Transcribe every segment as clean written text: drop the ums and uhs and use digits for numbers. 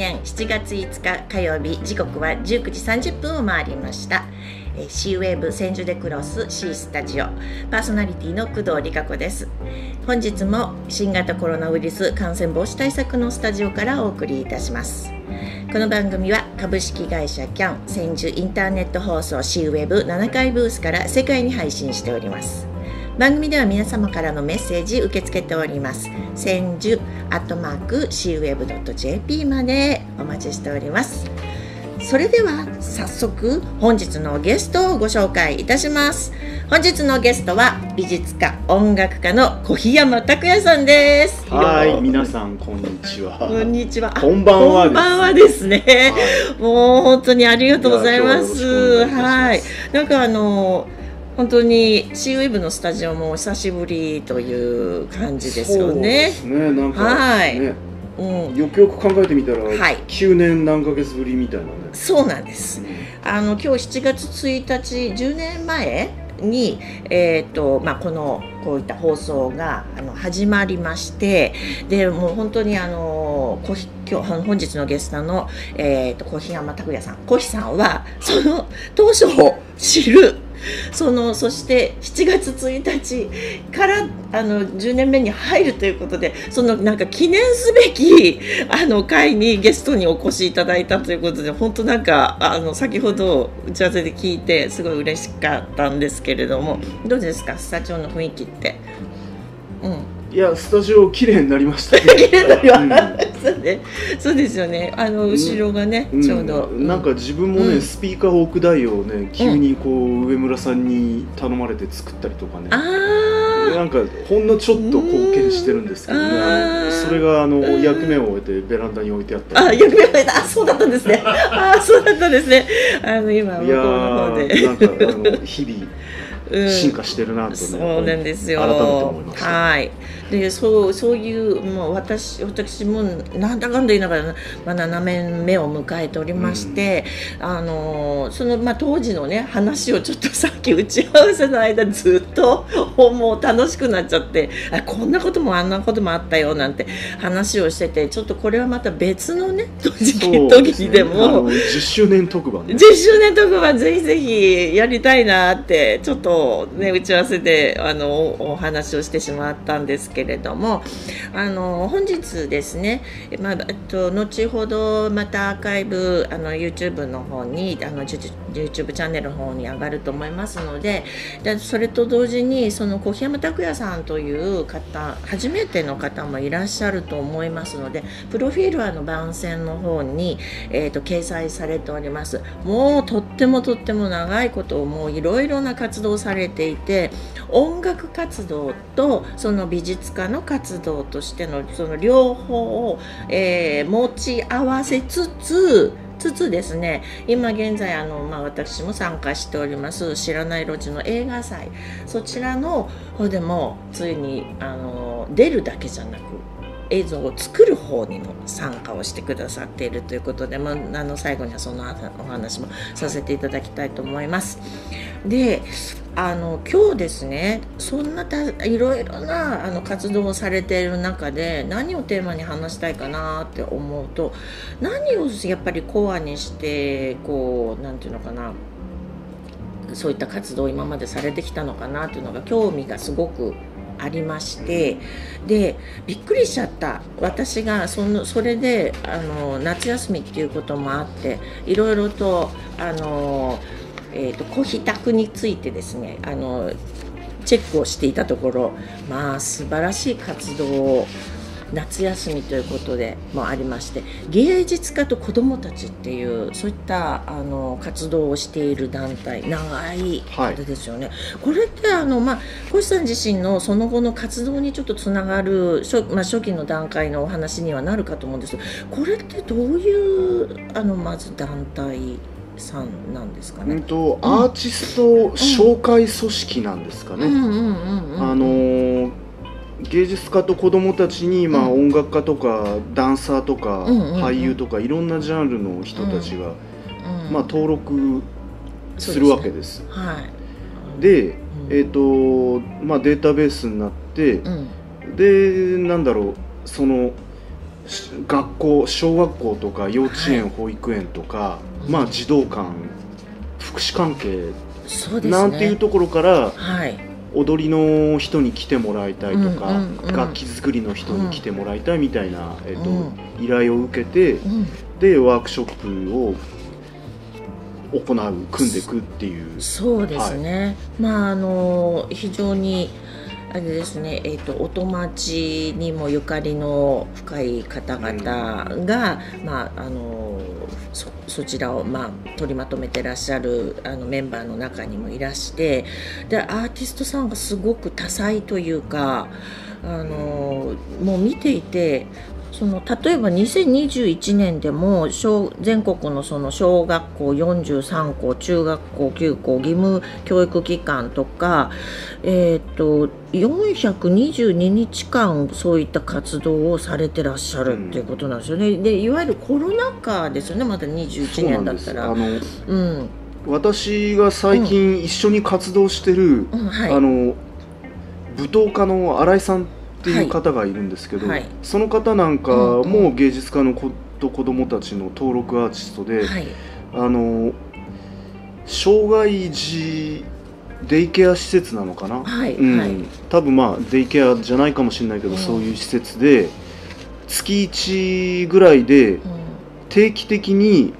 年7月5日火曜日、時刻は19時30分を回りました。C-Web 千住でクロス C スタジオパーソナリティの工藤理香子です。本日も新型コロナウイルス感染防止対策のスタジオからお送りいたします。この番組は株式会社キャン千住インターネット放送 C-Web 7階ブースから世界に配信しております。番組では皆様からのメッセージ受け付けております。千住@c-web.jp までお待ちしております。それでは早速本日のゲストをご紹介いたします。本日のゲストは美術家音楽家の小檜山拓也さんです。はい、皆さんこんにちは。こんにちは。こんばんはです。こんばんはですね、はい、もう本当にありがとうございます。はい、なんか本当に C-Web のスタジオもお久しぶりという感じですよね。そうですね、なんか、はいね、うん、よくよく考えてみたら、はい、9年何ヶ月ぶりみたいなね。そうなんです、うん、今日7月1日10年前に、このこういった放送が始まりまして、でもう本当に本日のゲストの、小檜山拓也さん、小檜さんはその当初を知る、そして7月1日から10年目に入るということで、なんか記念すべき会にゲストにお越しいただいたということで、本当なんか先ほど打ち合わせで聞いてすごい嬉しかったんですけれども、どうですかスタジオの雰囲気って。うん、いや、スタジオ綺麗になりましたね。綺麗になりましたね、うん、そうですよね。後ろがね、うん、ちょうど、うん、なんか自分もね、うん、スピーカー置く台をね、急にこう、うん、上村さんに頼まれて作ったりとかね、なんかほんのちょっと貢献してるんですけどね、それが役目を終えてベランダに置いてあった。あ、役目を終えた。あ、そうだったんですね。あ、そうだったんですね。今向こうの方で。いやー、なんか日々進化してるなとね、そうなんですよ、改めて思いました。はい、でそういうもう私もなんだかんだ言いながら、まあ、斜め目を迎えておりまして、うん、まあ、当時のね話をちょっとさっき打ち合わせの間ずっともう楽しくなっちゃって、あ、こんなこともあんなこともあったよなんて話をしてて、ちょっとこれはまた別のね時でも10周年特番ね、10周年特番ぜひぜひやりたいなってちょっとね、打ち合わせでお話をしてしまったんですけれども、本日ですね、まあ、後ほどまたアーカイブYouTube の方にYouTube チャンネルの方に上がると思いますので、それと同時にその小檜山拓也さんという方、初めての方もいらっしゃると思いますので、プロフィールは番宣の方に、掲載されております。もうとっても長いことをもういろいろな活動をされていて、音楽活動とその美術家の活動としてのその両方を、持ち合わせつつですね、今現在まあ、私も参加しております知らない路地の映画祭、そちらの方でもついに出るだけじゃなく映像を作る方にも参加をしてくださっているということで、まあ、最後にはそのお話もさせていただきたいと思います。で、今日ですね、そんないろいろな活動をされている中で何をテーマに話したいかなって思うと、何をやっぱりコアにしてこう、なんていうのかな、そういった活動を今までされてきたのかなっていうのが興味がすごくありまして、でびっくりしちゃった。私がそれで夏休みっていうこともあって、いろいろと小檜拓についてですねチェックをしていたところ、まあ素晴らしい活動を夏休みということでもありまして、芸術家と子どもたちっていうそういった活動をしている団体、長いあれですよね、はい、これってまあ、小檜さん自身のその後の活動にちょっとつながる、まあ、初期の段階のお話にはなるかと思うんですけど、これってどういうまず団体さんなんですかね。アーティスト紹介組織なんですかね。芸術家と子供たちに、まあ、音楽家とかダンサーとか俳優とかいろんなジャンルの人たちが、まあ、登録するわけです。で、まあ、データベースになって、でなんだろう、学校、小学校とか幼稚園、保育園とか、まあ児童館、福祉関係なんていうところから踊りの人に来てもらいたいとか、楽器作りの人に来てもらいたいみたいな依頼を受けて、でワークショップを行う、組んでいくっていう。そうですね、まあ非常にあれですね、音町にもゆかりの深い方々が、まあそちらを、まあ、取りまとめてらっしゃるメンバーの中にもいらして、でアーティストさんがすごく多彩というか、もう見ていて、その例えば2021年でも全国のその小学校43校、中学校9校、義務教育機関とか、422日間そういった活動をされてらっしゃるっていうことなんですよね。でいわゆるコロナ禍ですよね、まだ21年だったら。私が最近一緒に活動してる舞踏家の新井さんっていう方がいるんですけど、その方なんかも芸術家の子どもたちの登録アーティストで、障害児デイケア施設なのかな、多分まあデイケアじゃないかもしれないけど、そういう施設で月1ぐらいで定期的に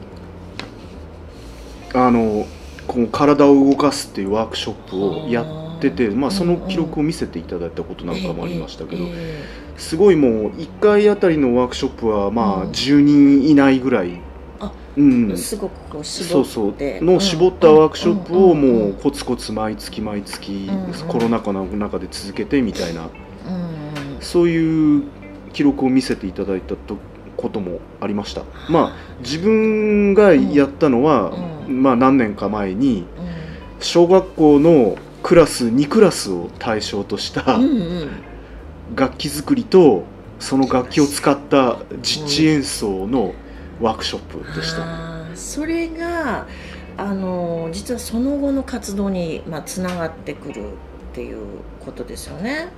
こう体を動かすっていうワークショップをやってて、まあ、その記録を見せていただいたことなんかもありましたけど、すごいもう1回あたりのワークショップはまあ10人以内ぐらいすごくこう絞っての絞ったワークショップをもうコツコツ毎月毎月コロナ禍の中で続けてみたいな、そういう記録を見せていただいたこともありました。まあ、自分がやったのは、まあ、何年か前に小学校のクラス2クラスを対象とした楽器作りとその楽器を使った実地演奏のワークショップでした。それが実はその後の活動につながってくるっていうことですよね。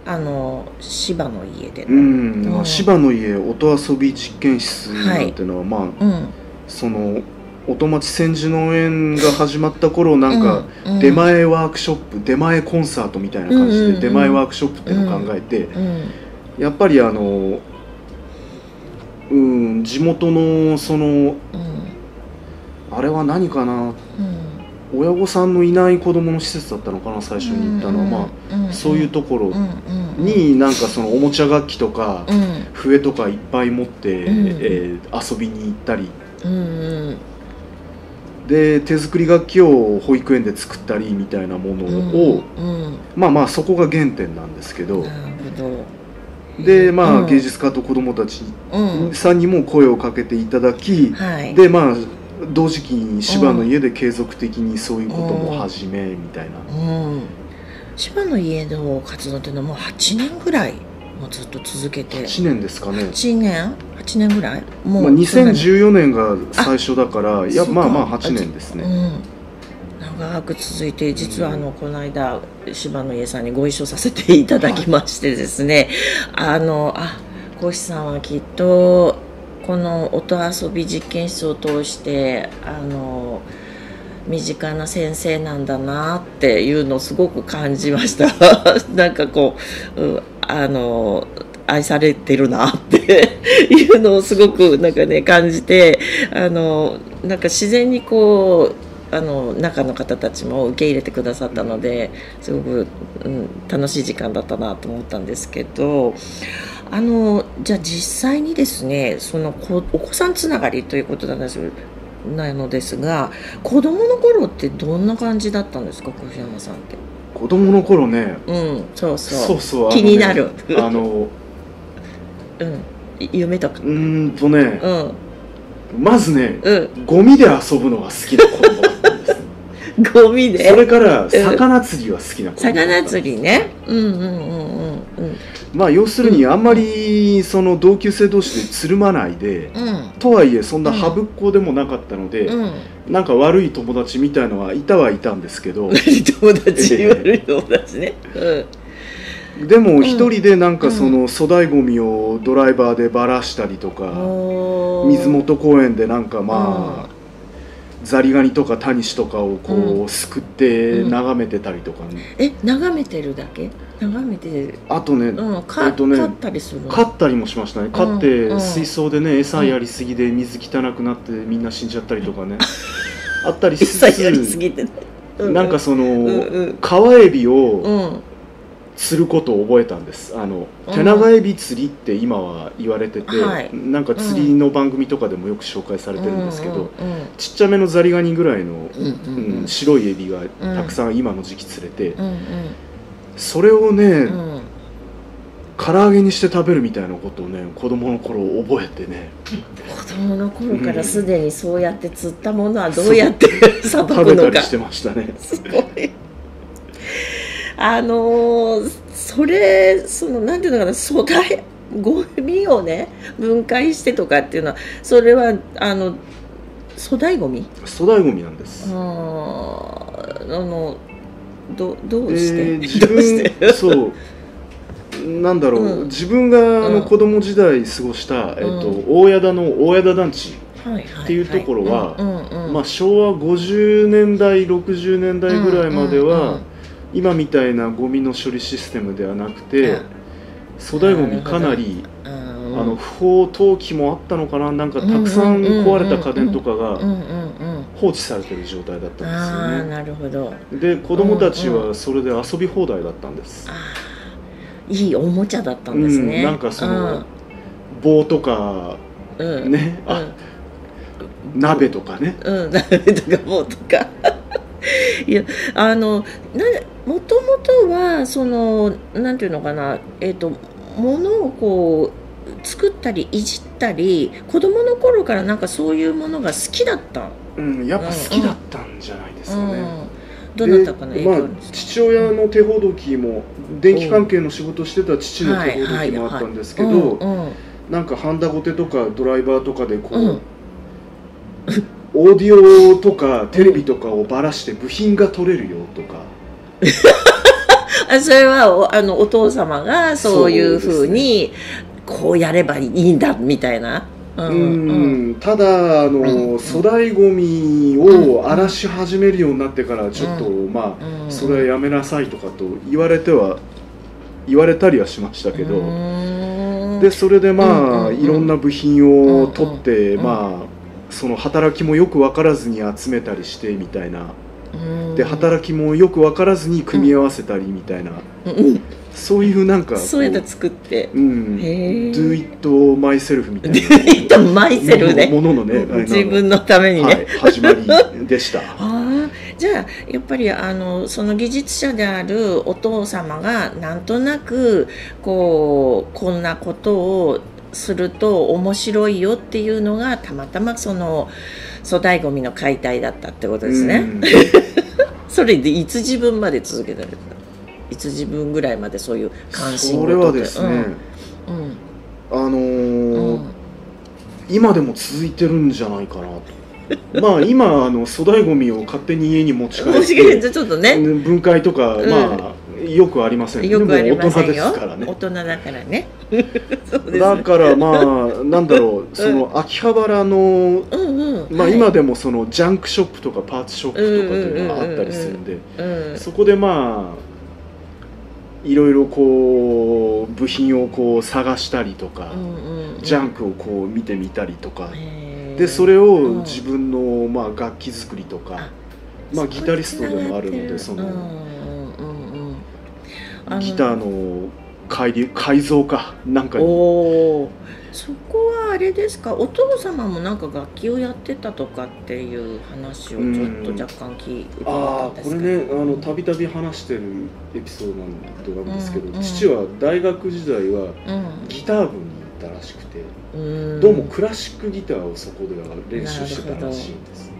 芝の家での芝の家音遊び実験室なんていうのは、まあその音町千住農園が始まった頃、なんか出前ワークショップ、出前コンサートみたいな感じで出前ワークショップっていうのを考えて、やっぱり地元のそのあれは何かな、親御さんのいない子どもの施設だったのかな、最初に行ったのは。まあそういうところになんかそのおもちゃ楽器とか笛とかいっぱい持って遊びに行ったり。で手作り楽器を保育園で作ったりみたいなものを、まあまあそこが原点なんですけど、でまあ芸術家と子どもたちさんにも声をかけていただき、でまあ同時期に芝の家で継続的にそういうことも始めみたいな。芝の家の活動っていうのはもう8年ぐらいもうずっと続けて。8年ですかね。8年ぐらい。もう2014年が最初だから、いやまあまあ8年ですね。長く続いて、実はこの間芝の家さんにご一緒させていただきましてですね、講師さんはきっとこの音遊び実験室を通して身近な先生なんだなっていうのをすごく感じましたなんかこう、愛されてるなっていうのをすごくなんかね感じて、なんか自然にこう中の方たちも受け入れてくださったので、すごく、楽しい時間だったなと思ったんですけど、じゃあ実際にですね、そのお子さんつながりということなんですよ。なのですが、子どもの頃ってどんな感じだったんですか、小平山さんって。子どもの頃ね、そうそう気になる夢とか。まずね、ゴミで遊ぶのが好きな子どもだったんです。ゴミで。それから魚釣りは好きな子どもだったんです。魚釣りね。まあ要するにあんまりその同級生同士でつるまないで、とはいえそんなはぶっこでもなかったので、なんか悪い友達みたいのはいたんですけど。悪い友達ね。でも一人でなんかその粗大ごみをドライバーでばらしたりとか、水元公園でなんかまあ、ザリガニとかタニシとかをこう、すくって眺めてたりとかね。眺めてるだけ？眺めて、あとね、飼ったりする。飼ったりもしましたね。飼って水槽でね、餌やりすぎで水汚くなってみんな死んじゃったりとかね、あったりしつつ、餌やりすぎてね、なんかその川エビを釣ることを覚えたんです。手長エビ釣りって今は言われてて、なんか釣りの番組とかでもよく紹介されてるんですけど、ちっちゃめのザリガニぐらいの白いエビがたくさん今の時期釣れて、それをね唐揚げにして食べるみたいなことをね、子供の頃覚えてね。子供の頃からすでにそうやって釣ったものはどうやってさばくのか、食べたりしてましたね。すごい。そのなんていうのかな、粗大ゴミをね分解してとかっていうのは、それは粗大ゴミ？粗大ゴミなんです。どうして？自分そうなんだろう、自分が子供時代過ごした大矢田の大矢田団地っていうところは、まあ昭和50年代60年代ぐらいまでは。今みたいなゴミの処理システムではなくて、粗大ゴミかなり不法投棄もあったのかな、なんかたくさん壊れた家電とかが放置されてる状態だったんですよね。で子供たちはそれで遊び放題だったんです。いいおもちゃだったんですね。なんかその棒とかね、鍋とかね、鍋とか棒とか。いやもともとはそのなんていうのかな、物をこう作ったりいじったり、子供の頃からなんかそういうものが好きだった。やっぱ好きだったんじゃないですかね。どなたかの影響ですか。父親の手ほどきも、電気関係の仕事してた父の手ほどきもあったんですけど、なんかハンダゴテとかドライバーとかでこう。オーディオとかテレビとかをばらして部品が取れるよとか。それはお父様がそういうふうにこうやればいいんだみたいな。ただ粗大ごみを荒らし始めるようになってからちょっとまあそれはやめなさいとかと言われたりはしましたけど、でそれでまあいろんな部品を取ってまあ。その働きもよく分からずに集めたりしてみたいな、で働きもよく分からずに組み合わせたりみたいな、そういうなんかそういうの作って「Do it myself」みたいな「Do it myself」ね、もののね自分のためにね始まりでした。じゃあやっぱりその技術者であるお父様がなんとなくこんなことをすると面白いよっていうのがたまたまその粗大ごみの解体だったってことですね。それでいつ自分まで続けられた？いつ自分ぐらいまでそういう関心事？それはですね、今でも続いてるんじゃないかなと。まあ今粗大ごみを勝手に家に持ち帰ってちょっとね分解とかまあ。よくありません。でも大人ですからね。大人だからね。だからまあなんだろう、その秋葉原のまあ今でもそのジャンクショップとかパーツショップとかっていうのがあったりするんで、そこでまあいろいろこう部品をこう探したりとか、ジャンクをこう見てみたりとか、でそれを自分のまあ楽器作りとか、まあギタリストでもあるのでその。ギターの改造かなんかに。そこはあれですか、お父様もなんか楽器をやってたとかっていう話をちょっと若干聞いてたんですけど。これねたびたび話してるエピソードなんですけど、父は大学時代はギター部に行ったらしくて、どうもクラシックギターをそこでは練習してたらしいんです。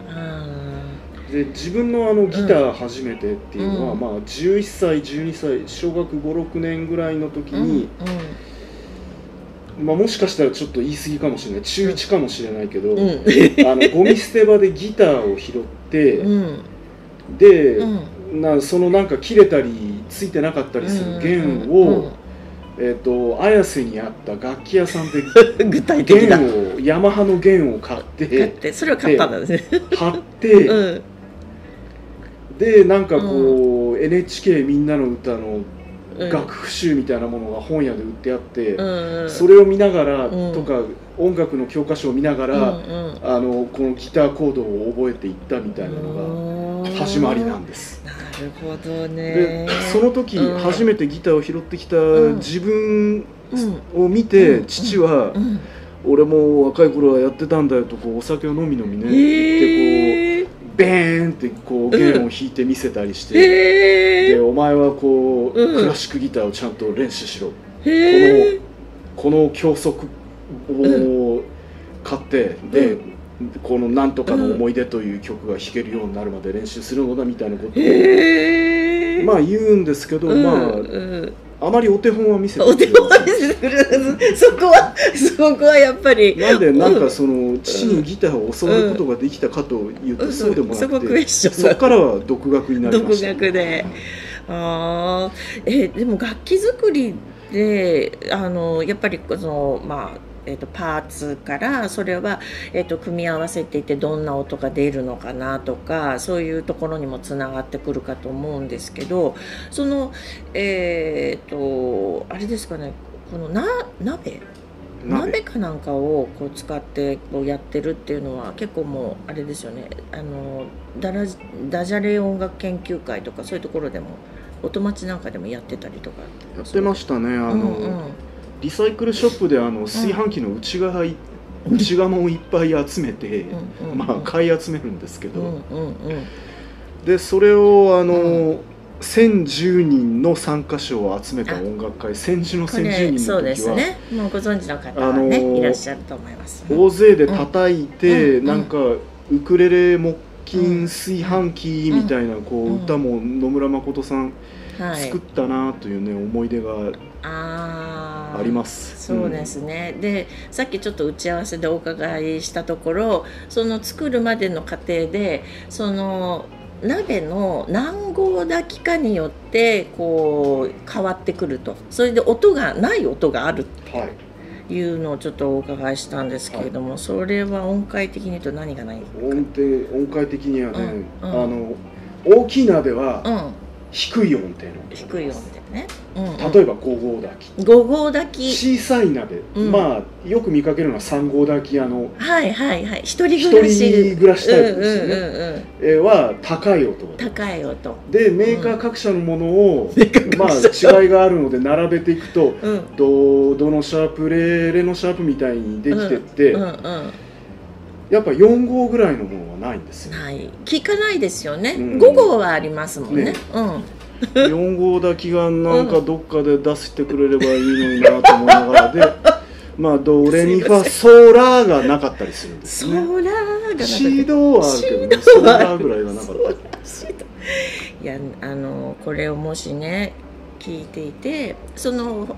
で自分のギター初めてっていうのは、まあ11歳12歳、小学5、6年ぐらいの時に、まあもしかしたらちょっと言い過ぎかもしれない、中1かもしれないけど、ゴミ捨て場でギターを拾って、でそのなんか切れたりついてなかったりする弦を綾瀬にあった楽器屋さんで具体的なヤマハの弦を買ってそれを買ったんですね。買って、でなんかこう、NHK みんなの歌の楽譜集みたいなものが本屋で売ってあって、それを見ながらとか、音楽の教科書を見ながら、このギターコードを覚えていったみたいなのが始まりなんです。なるほどね。でその時、初めてギターを拾ってきた自分を見て、父は、俺も若い頃はやってたんだよとこうお酒を飲みね、ってこうベーンってこう弦を弾いて見せたりして、でお前はこう、クラシックギターをちゃんと練習しろ、この教則を買って、でこの「なんとかの思い出」という曲が弾けるようになるまで練習するのだみたいなことを、まあ言うんですけど、あまりお手本は見せてくれない。お手本は見せてくれない。そこはやっぱり。なんでなんかその父にギターを教わることができたかというとそうでもなくて、そこからは独学になりました。独学で。ああ、でも楽器作りでやっぱりそのまあ。パーツからそれは、組み合わせていてどんな音が出るのかなとかそういうところにもつながってくるかと思うんですけどそのあれですかねこの鍋かなんかをこう使ってこうやってるっていうのは結構もうあれですよねダジャレ音楽研究会とかそういうところでも音町なんかでもやってたりとかやってましたね。リサイクルショップで炊飯器の内釜をいっぱい集めてまあ買い集めるんですけどでそれを1010人の参加者を集めた音楽会先週の1010人の時はもうご存知の方はねいらっしゃると思います。大勢で叩いてなんかウクレレ木琴炊飯器みたいなこう歌も野村誠さん作ったなというね思い出が。あります。そうですね。で、さっきちょっと打ち合わせでお伺いしたところ、その作るまでの過程で、その鍋の何合炊きかによってこう変わってくると、それで音がない音があるっていうのをちょっとお伺いしたんですけれども、それは音階的に言うと何がないのか。音階的にはね、大きい鍋は。低い音程の低い音程ね。例えば5合炊き小さい鍋、まあよく見かけるのは3合炊き一人暮らしタイプですねは高い音でメーカー各社のものをまあ違いがあるので並べていくとドのシャープレのシャープみたいにできてってやっぱ4号ぐらいのものはないんですよ。聞かないですよね。5号はありますもんね。4号だけがなんかどっかで出してくれればいいのになと思いながらで、まあドレミファソーラーがなかったりするんですね。ソーラーがシードはあるけどね。ソーラーぐらいはなかった。いやこれをもしね聞いていてその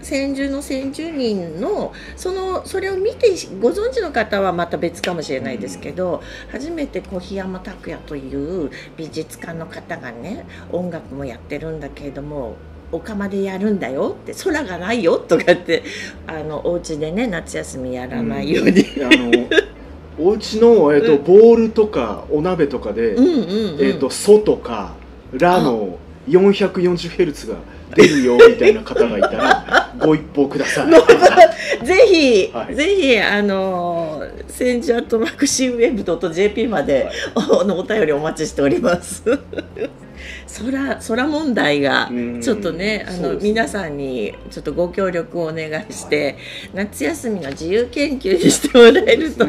先住の先住人のそれを見てご存知の方はまた別かもしれないですけど、初めて小檜山拓也という美術家の方がね音楽もやってるんだけれどもお釜でやるんだよって空がないよとかってお家でね夏休みやらないように、お家のボウルとかお鍋とかでソとかラの440Hz が出るよみたいな方がいたらご一報ください。ぜひぜひ千住@C-Web.jp までお便りお待ちしております。空問題がちょっとね皆さんにちょっとご協力をお願いして夏休みの自由研究にしてもらえると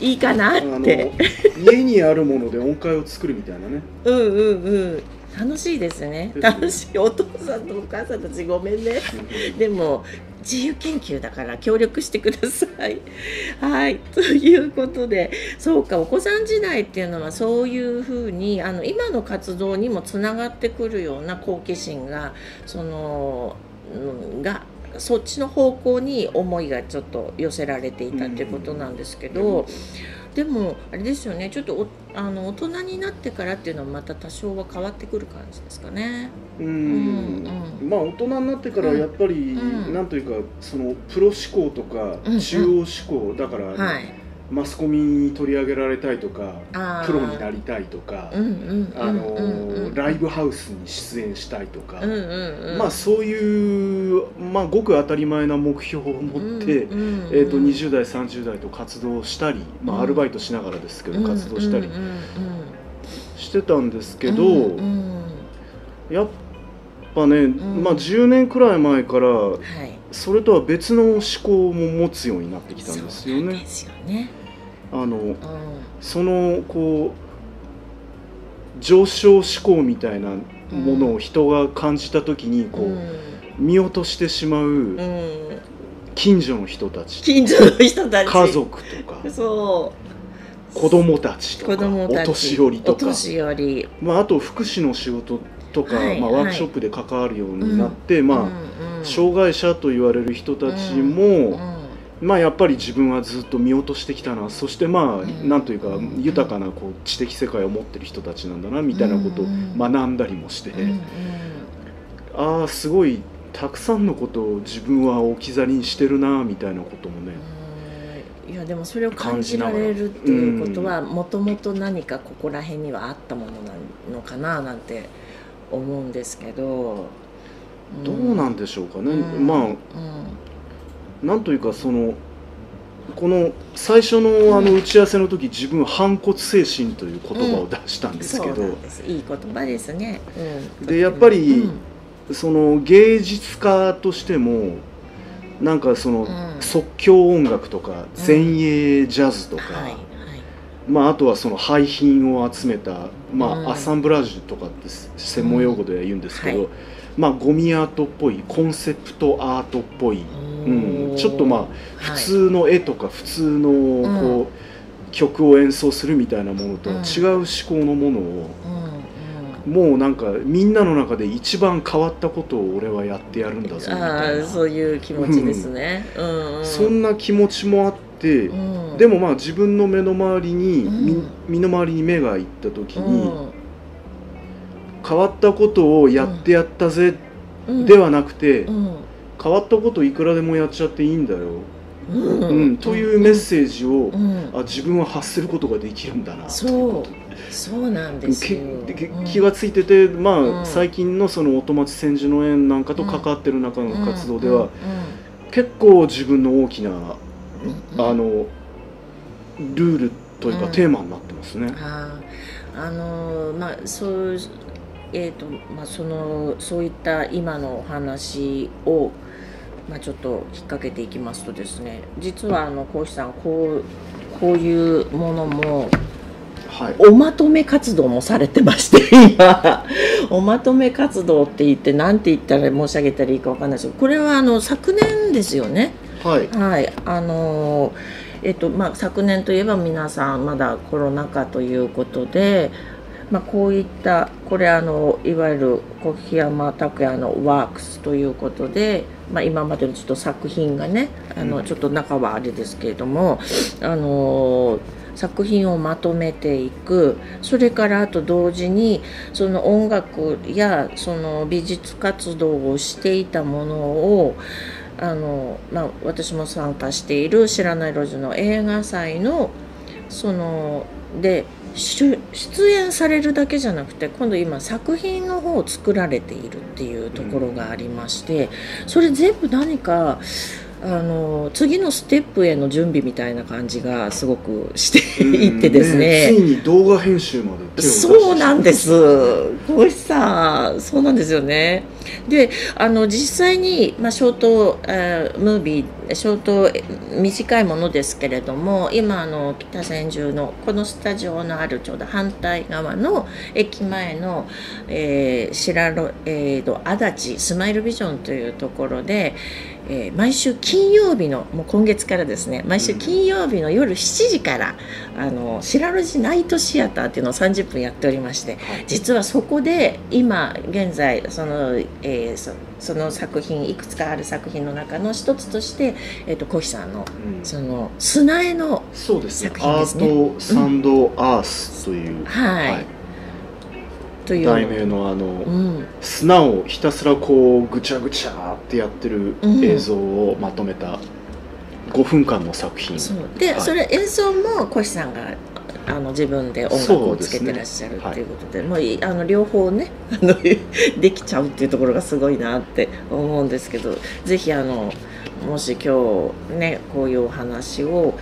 いいかなって。家にあるもので音階を作るみたいなね。楽しいですね。楽しい。お父さんとお母さんたちごめんね。でも自由研究だから協力してください。はい。ということで、そうかお子さん時代っていうのはそういうふうに今の活動にもつながってくるような好奇心がそっちの方向に思いがちょっと寄せられていたということなんですけど、でもあれですよね、ちょっと大人になってからっていうのはまた多少は変わってくる感じですかね。まあ大人になってからやっぱり、なんというかそのプロ思考とか中央思考だから、マスコミに取り上げられたいとか、プロになりたいとか、ライブハウスに出演したいとか、まあそういう、まあ、ごく当たり前な目標を持って20代30代と活動したり、まあ、アルバイトしながらですけど活動したりしてたんですけど、やっぱね、まあ、10年くらい前から、それとは別の思考も持つようになってきたんですよね。そのこう上昇思考みたいなものを人が感じた時にこう、見落としてしまう近所の人たち、家族とか子供たちとかお年寄りとか、まあ、あと福祉の仕事とか、まあ、ワークショップで関わるようになって、まあ、障害者と言われる人たちも、まあやっぱり自分はずっと見落としてきたな、そしてまあなんというか豊かなこう知的世界を持ってる人たちなんだなみたいなことを学んだりもして、ああすごいたくさんのことを自分は置き去りにしてるなみたいなこともね。いやでもそれを感じられるっていうことはもともと何かここら辺にはあったものなのかななんて思うんですけど、どうなんでしょうかね。まあなんというかそのこの最初の打ち合わせの時、自分は反骨精神という言葉を出したんですけど、いい言葉ですね。でやっぱり、その芸術家としてもなんかその、即興音楽とか前衛ジャズとか、まああとはその廃品を集めた、まあアサンブラージュとかって専門用語で言うんですけど、まあゴミアートっぽい、コンセプトアートっぽい。ちょっとまあ普通の絵とか普通のこう曲を演奏するみたいなものとは違う思考のものを、もうなんかみんなの中で一番変わったことを俺はやってやるんだぞみたいな、そういう気持ちですね。そんな気持ちもあって、でもまあ自分の身の回りに目がいった時に、変わったことをやってやったぜではなくて、変わったこといくらでもやっちゃっていいんだよ、というメッセージを、自分は発することができるんだなということ、そうなんですよ、気がついてて、まあ最近のその音町千住の園なんかと関わってる中の活動では、結構自分の大きなルールというかテーマになってますね。まあそういった今のお話を、まあ、ちょっと引っ掛けていきますとですね、実はこうしさんこういうものも、おまとめ活動もされてまして、今おまとめ活動って言って何て言ったら申し上げたらいいか分かんないですけど、これは昨年ですよね。昨年といえば皆さんまだコロナ禍ということで。まあこういったこれいわゆる小檜山拓也のワークスということで、まあ、今までのちょっと作品がね、ちょっと中はあれですけれども、作品をまとめていく、それからあと同時にその音楽やその美術活動をしていたものをまあ、私も参加している知らない路地の映画祭ので出演されるだけじゃなくて、今度今作品の方を作られているっていうところがありまして、それ全部何か次のステップへの準備みたいな感じがすごくしていってですね、ついに動画編集まで手を出してしまう。そうなんです、こうさ、そうなんですよね。で実際に、まあ、ショート、ムービーショート短いものですけれども、今北千住のこのスタジオのあるちょうど反対側の駅前の、足立スマイルビジョンというところで、毎週金曜日のもう今月からですね、毎週金曜日の夜7時から白路地ナイトシアターっていうのを30分やっておりまして、実はそこで今現在その作品いくつかある作品の中の一つとしてコヒさんのその砂絵の作品ですね。アートサンドアースという題名の砂をひたすらこうぐちゃぐちゃってやってる映像をまとめた5分間の作品で、それ映像もコヒさんが自分で音楽をつけてらっしゃるっていうことで、もう両方ねできちゃうっていうところがすごいなって思うんですけど、ぜひもし今日ねこういうお話を、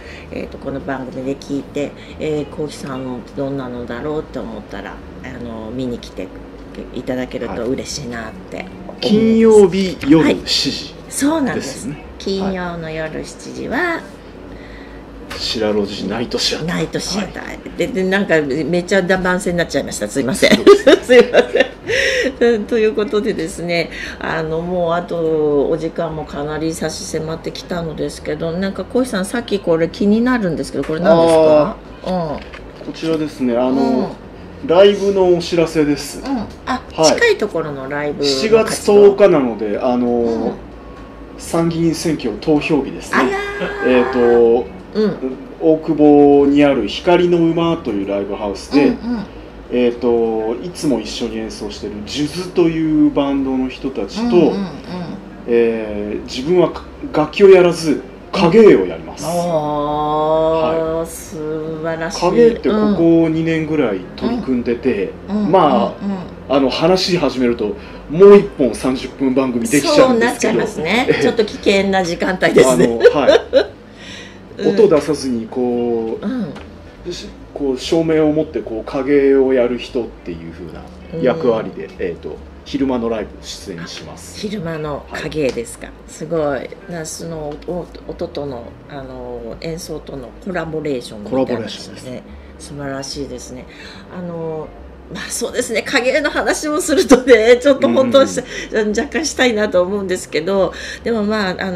この番組で聞いてこうきさんのどんなのだろうって思ったら見に来ていただけると嬉しいなって、はい、金曜日夜7時、はい、そうなんですね。金曜の夜7時は、はい白路地ナイトシアター。ナイトシアター。で、なんかめっちゃ番宣になっちゃいました。すいません。すいません。ということでですね、もうあとお時間もかなり差し迫ってきたのですけど、なんかこひさんさっきこれ気になるんですけど、これ何ですか？うん。こちらですね。ライブのお知らせです。あ、近いところのライブ。7月10日なので、参議院選挙投票日ですね。大久保にある光の馬というライブハウスで、いつも一緒に演奏しているjuzuというバンドの人たちと、自分は楽器をやらず影絵をやります。素晴らしい。影絵ってここ2年ぐらい取り組んでて、まあ話し始めるともう1本30分番組できちゃうんですけど、そうなっちゃいますね。ちょっと危険な時間帯ですね。音出さずにこう照明を持ってこう影をやる人っていう風な役割で、昼間のライブ出演します。昼間の影ですか、はい、すごいな。その音との演奏とのコラボレーションみたいな、ね、コラボレーションですね。素晴らしいですね。まあそうですね、影絵の話をするとねちょっと本当若干したいなと思うんですけど、でもまあな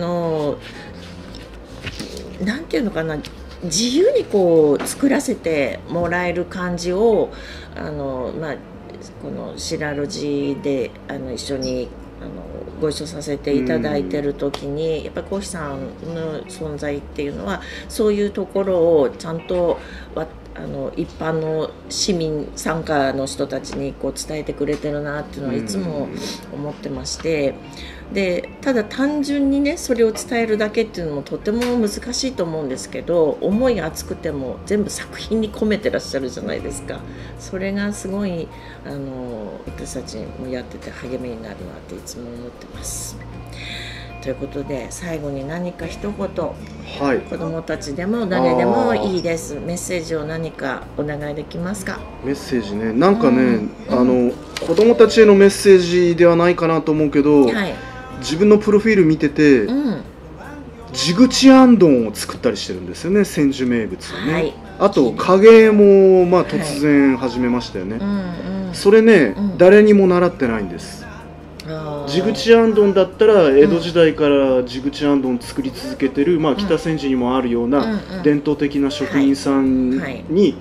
んていうのかな、自由にこう作らせてもらえる感じをまあ、この白路地で一緒にご一緒させていただいてる時にやっぱりコヒさんの存在っていうのはそういうところをちゃんと一般の市民参加の人たちにこう伝えてくれてるなっていうのはいつも思ってまして、でただ単純にねそれを伝えるだけっていうのもとても難しいと思うんですけど、思いが熱くても全部作品に込めてらっしゃるじゃないですか。それがすごい私たちもやってて励みになるなっていつも思ってます。ということで最後に何か一言、はい、子どもたちでも誰でもいいです、メッセージを何かお願いできますか。メッセージね、なんかね、子どもたちへのメッセージではないかなと思うけど、はい、自分のプロフィール見てて、地口あんどんを作ったりしてるんですよね、千住名物をね、はい、あと影絵も、まあ、突然始めましたよね、それね、誰にも習ってないんです。地口あんどんだったら江戸時代から地口あんどん作り続けてる、まあ、北千住にもあるような伝統的な職人さんに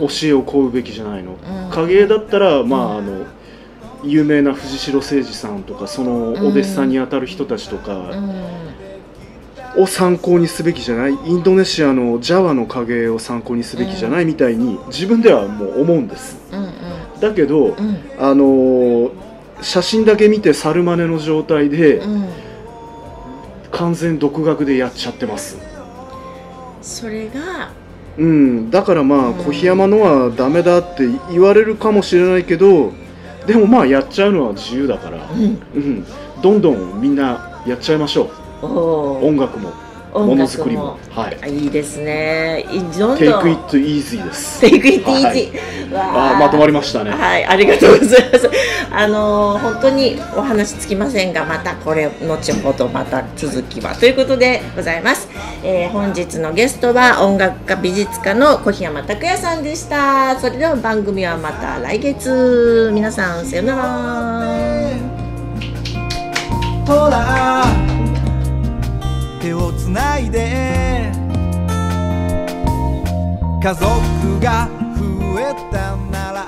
教えを請うべきじゃないの。影絵だったら、まあ、有名な藤代誠二さんとかそのお弟子さんにあたる人たちとかを参考にすべきじゃない、インドネシアのジャワの影絵を参考にすべきじゃないみたいに自分ではもう思うんです。だけど写真だけ見て猿真似の状態で、完全独学でやっちゃってます。それがだからまあ、小檜山のはダメだって言われるかもしれないけど、でもまあやっちゃうのは自由だから、どんどんみんなやっちゃいましょう。音楽もものづくりも、いいですね。テイクイットイージーです。テイクイットイージー。ああ、まとまりましたね。はい、ありがとうございます。本当にお話つきませんが、またこれ後ほどまた続きはということでございます。本日のゲストは音楽家美術家の小檜山拓也さんでした。それでは番組はまた来月。皆さんさよなら。手をつないで家族が増えたなら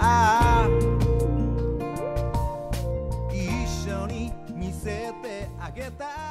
一緒に見せてあげたい。